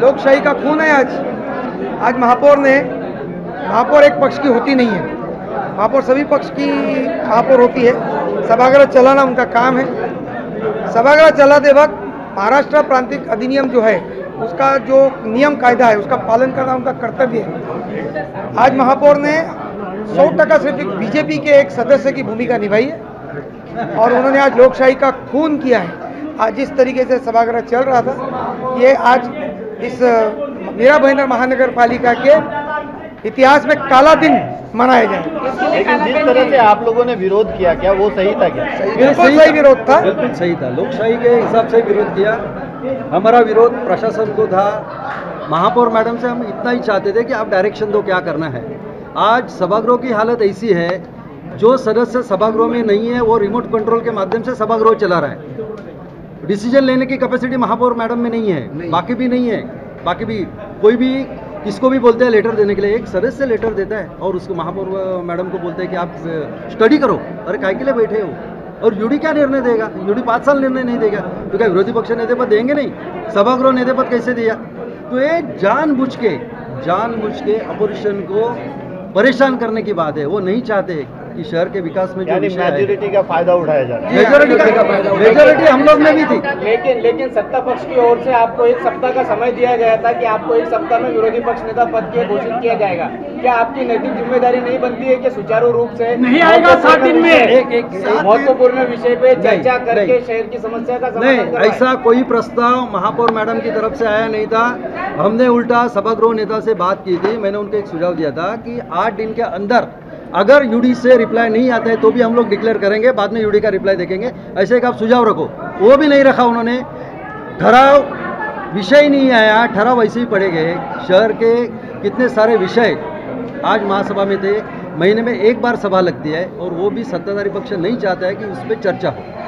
लोकशाही का खून है। आज महापौर एक पक्ष की होती नहीं है, महापौर सभी पक्ष की महापौर होती है। सभागृह चलाना उनका काम है। सभागृह चलाते वक्त महाराष्ट्र प्रांतिक अधिनियम जो है उसका जो नियम कायदा है उसका पालन करना उनका कर्तव्य है। आज महापौर ने 100% सिर्फ बीजेपी के एक सदस्य की भूमिका निभाई है और उन्होंने आज लोकशाही का खून किया है। आज जिस तरीके से सभागृह चल रहा था ये आज इस मीरा भाईंदर महानगर पालिका के इतिहास में काला दिन मनाया जाए। लेकिन जिस तरह से आप लोगों ने विरोध किया क्या वो सही था क्या? बिल्कुल सही विरोध था, बिल्कुल सही था। लोकशाही के हिसाब से विरोध किया। हमारा विरोध प्रशासन को था, महापौर मैडम से हम इतना ही चाहते थे कि आप डायरेक्शन दो क्या करना है। आज सभागृह की हालत ऐसी है, जो सदस्य सभागृह में नहीं है वो रिमोट कंट्रोल के माध्यम से सभागृह चला रहा है। डिसीजन लेने की कैपेसिटी महापौर मैडम में नहीं है, बाकी भी नहीं है। बाकी भी कोई भी किसको भी बोलते हैं लेटर देने के लिए, एक सदस्य लेटर देता है और उसको महापौर मैडम को बोलते हैं कि आप स्टडी करो। अरे काय के लिए बैठे हो? और यूडी क्या निर्णय देगा? यूडी 5 साल निर्णय नहीं देगा, क्योंकि विरोधी पक्ष नेता पद देंगे नहीं, सभागृह नेता पद कैसे दिया? तो ये जानबूझ के अपोजिशन को परेशान करने की बात है। वो नहीं चाहते कि शहर के विकास में जो मेजॉरिटी का फायदा उठाया जाए। मेजॉरिटी हम लोग में भी थी, लेकिन सत्ता पक्ष की ओर से आपको 1 सप्ताह का समय दिया गया था कि आपको 1 सप्ताह में विरोधी पक्ष नेता पद के घोषित किया जाएगा। क्या आपकी नैतिक जिम्मेदारी नहीं बनती है कि सुचारू रूप से नहीं आएगा 7 दिन में एक महत्वपूर्ण विषय पे चर्चा करके शहर की समस्या का समाधान? ऐसा कोई प्रस्ताव महापौर मैडम की तरफ से आया नहीं था। हमने उल्टा सभागृह नेता से बात की थी। मैंने उनको एक सुझाव दिया था कि 8 दिन के अंदर अगर यूडी से रिप्लाई नहीं आता है तो भी हम लोग डिक्लेयर करेंगे, बाद में यूडी का रिप्लाई देखेंगे, ऐसे एक आप सुझाव रखो। वो भी नहीं रखा उन्होंने। ठहराव विषय नहीं आया, ठहराव वैसे ही पड़े गए। शहर के कितने सारे विषय आज महासभा में थे। महीने में 1 बार सभा लगती है और वो भी सत्ताधारी पक्ष नहीं चाहता है कि उस पर चर्चा हो।